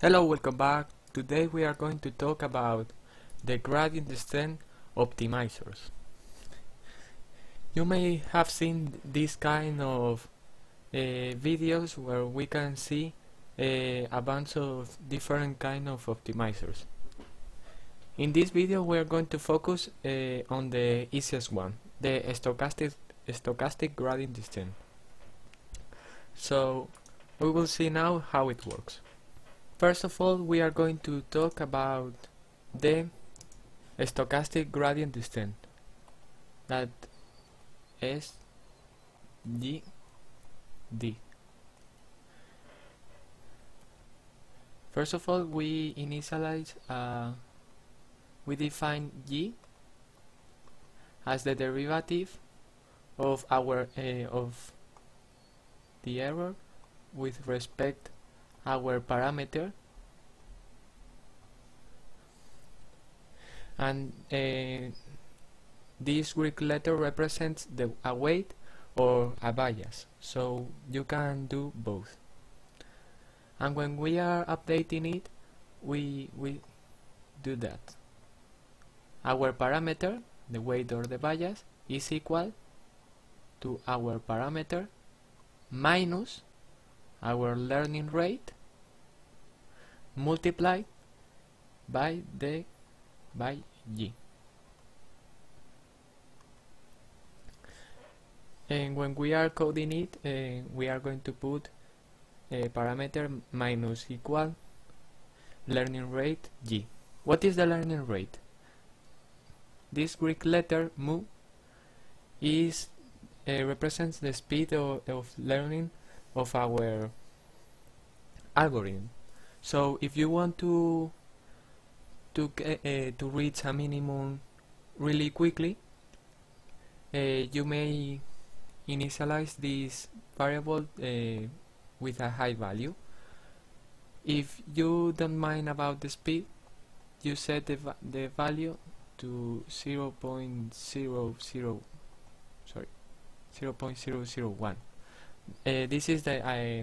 Hello, welcome back. Today we are going to talk about the gradient descent optimizers. You may have seen this kind of videos where we can see a bunch of different kind of optimizers. In this video we are going to focus on the easiest one, the stochastic gradient descent. So we will see now how it works. First of all, we are going to talk about the stochastic gradient descent, that SGD. First of all, we initialize, we define G as the derivative of the error with respect our parameter, and this Greek letter represents a weight or a bias, so you can do both. And when we are updating it, we do that. Our parameter, the weight or the bias, is equal to our parameter minus our learning rate multiplied by G. And when we are coding it, we are going to put a parameter minus equal learning rate G. What is the learning rate? This Greek letter mu is represents the speed of learning of our algorithm. So if you want to reach a minimum really quickly, you may initialize this variable with a high value. If you don't mind about the speed, you set the value to 0.001. This is the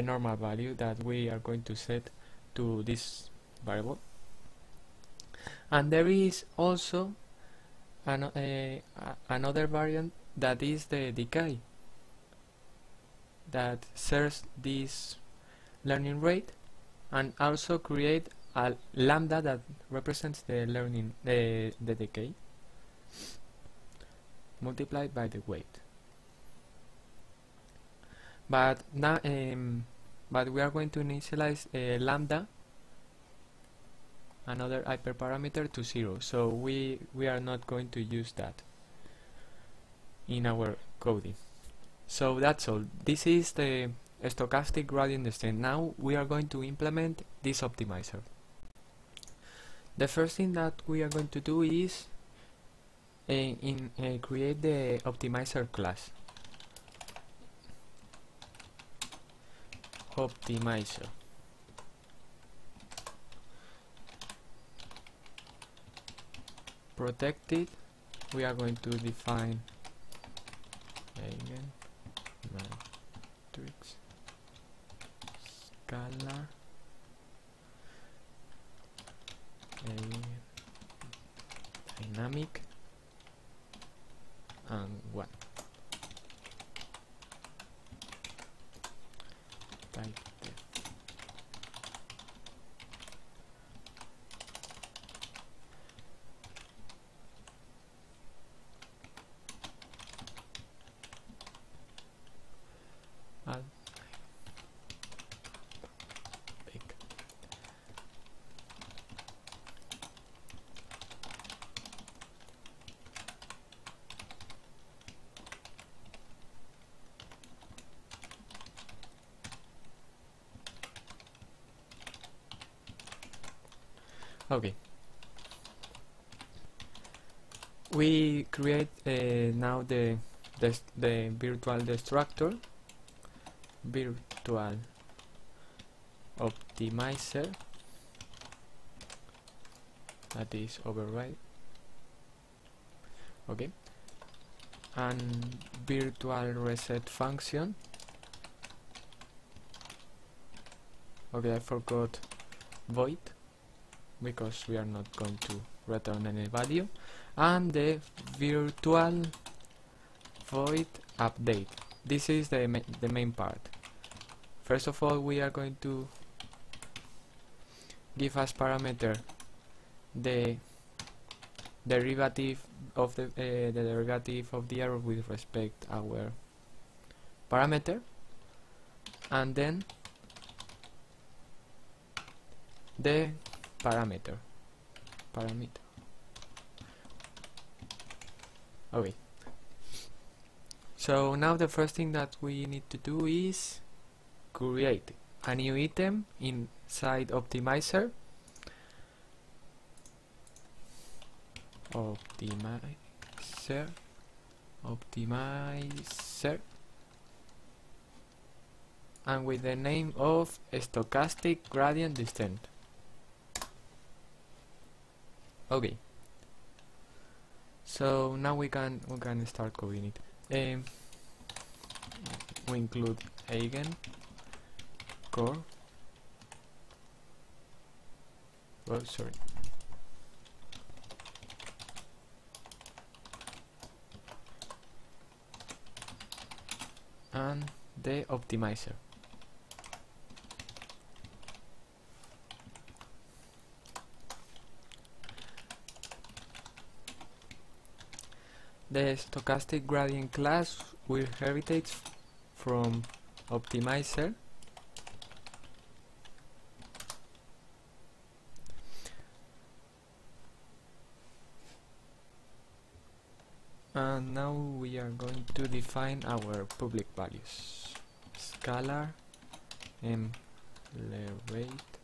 normal value that we are going to set to this variable. And there is also another variant, that is the decay, that shares this learning rate and also create a lambda that represents the decay multiplied by the weight. But now, we are going to initialize lambda, another hyperparameter, to 0. So we are not going to use that in our coding. So that's all. This is the stochastic gradient descent. Now we are going to implement this optimizer. The first thing that we are going to do is create the optimizer class. Optimizer. Protected, we are going to define Eigen matrix scalar Eigen dynamic and 1. Okay, we create now the virtual destructor, virtual optimizer, that is override. Okay, and virtual reset function, Okay, I forgot void because we are not going to return any value, and the virtual void update. This is the main part. First of all, we are going to give as parameter the derivative of the derivative of the error with respect our parameter, and then the parameter. Okay. So now the first thing that we need to do is create a new item inside optimizer. Optimizer, and with the name of stochastic gradient descent. Okay. So now we can start coding it. We include Eigen core. Oh, sorry. And the optimizer. The stochastic gradient class will heritage from optimizer, and now we are going to define our public values. Scalar, rate,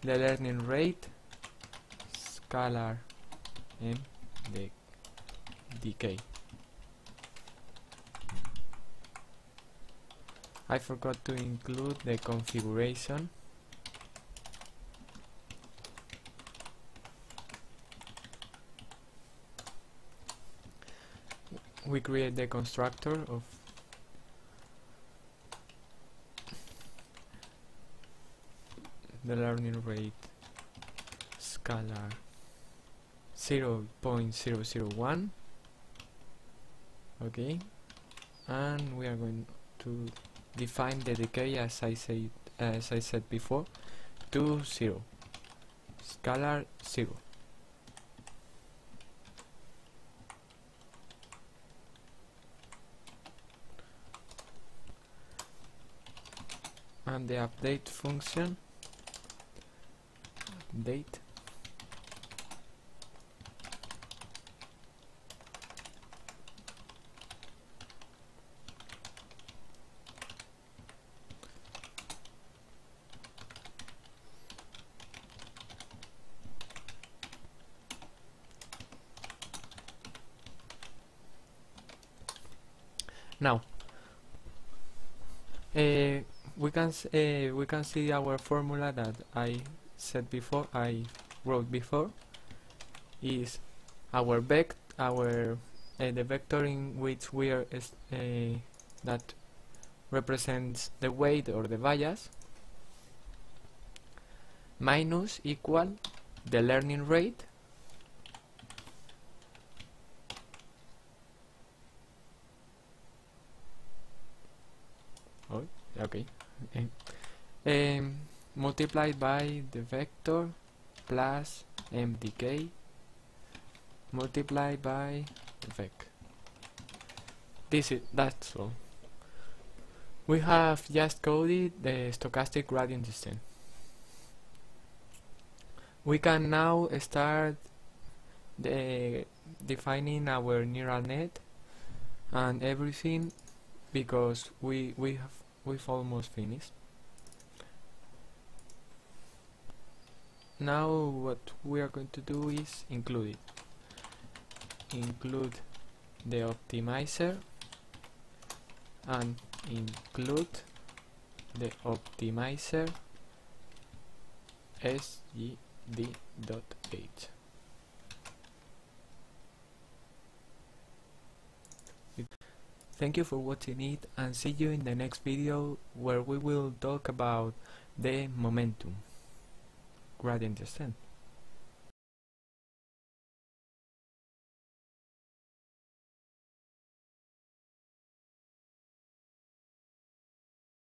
the learning rate, scalar, the decay. I forgot to include the configuration, we create the constructor of the learning rate scalar 0.001. Okay, and we are going to define the decay, as I said before, to 0, scalar 0. And the update function, update, Now we can see our formula that I wrote before is our the vector in which we are that represents the weight or the bias minus equal the learning rate multiplied by the vector plus mdk multiplied by the vec. That's all. We have just coded the stochastic gradient descent. We can now start defining our neural net and everything, because we've almost finished. Now what we are going to do is include it. Include the optimizer and include the optimizer sgd.h. Thank you for watching it, and see you in the next video, where we will talk about de momentum gradient descent.